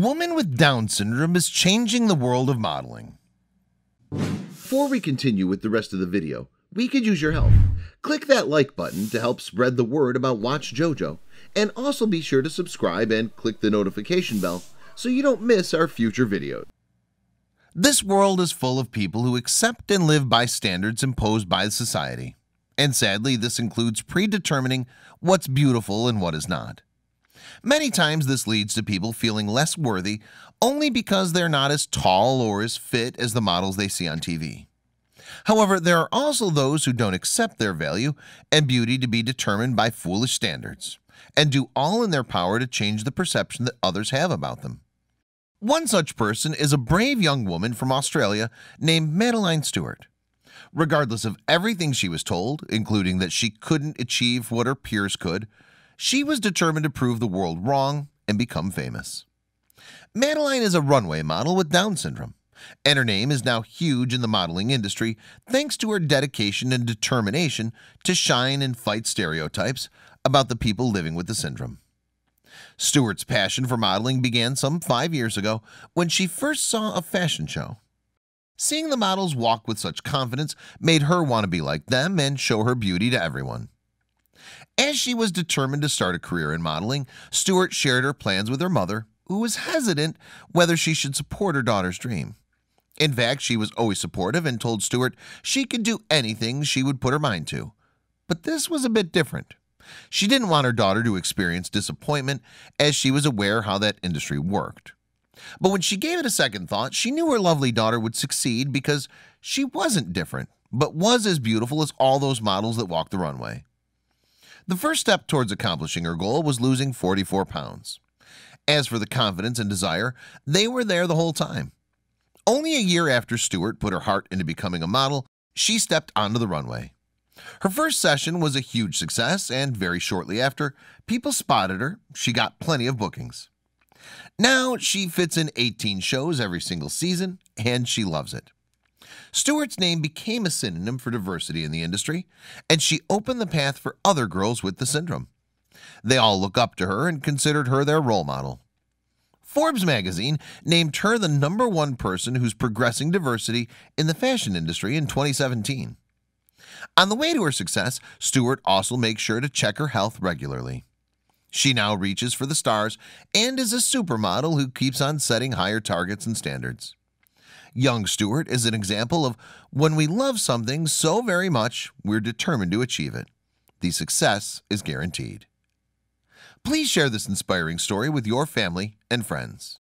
woman with Down syndrome is changing the world of modeling. Before we continue with the rest of the video, we could use your help. Click that like button to help spread the word about Watch JoJo, and also be sure to subscribe and click the notification bell so you don't miss our future videos. This world is full of people who accept and live by standards imposed by society, and sadly this includes predetermining what's beautiful and what is not. Many times this leads to people feeling less worthy only because they're not as tall or as fit as the models they see on TV. However, there are also those who don't accept their value and beauty to be determined by foolish standards, and do all in their power to change the perception that others have about them. One such person is a brave young woman from Australia named Madeline Stuart. Regardless of everything she was told, including that she couldn't achieve what her peers could, she was determined to prove the world wrong and become famous. Madeline is a runway model with Down syndrome, and her name is now huge in the modeling industry thanks to her dedication and determination to shine and fight stereotypes about the people living with the syndrome. Stuart's passion for modeling began some 5 years ago when she first saw a fashion show. Seeing the models walk with such confidence made her want to be like them and show her beauty to everyone. As she was determined to start a career in modeling, Stuart shared her plans with her mother, who was hesitant whether she should support her daughter's dream. In fact, she was always supportive and told Stuart she could do anything she would put her mind to. But this was a bit different. She didn't want her daughter to experience disappointment, as she was aware how that industry worked. But when she gave it a second thought, she knew her lovely daughter would succeed because she wasn't different, but was as beautiful as all those models that walked the runway. The first step towards accomplishing her goal was losing 44 pounds. As for the confidence and desire, they were there the whole time. Only a year after Stuart put her heart into becoming a model, she stepped onto the runway. Her first session was a huge success, and very shortly after, people spotted her. She got plenty of bookings. Now she fits in 18 shows every single season, and she loves it. Stuart's name became a synonym for diversity in the industry, and she opened the path for other girls with the syndrome. They all look up to her and considered her their role model. Forbes magazine named her the #1 person who's progressing diversity in the fashion industry in 2017. On the way to her success, Stuart also makes sure to check her health regularly. She now reaches for the stars and is a supermodel who keeps on setting higher targets and standards. Young Stuart is an example of when we love something so very much, we're determined to achieve it. The success is guaranteed. Please share this inspiring story with your family and friends.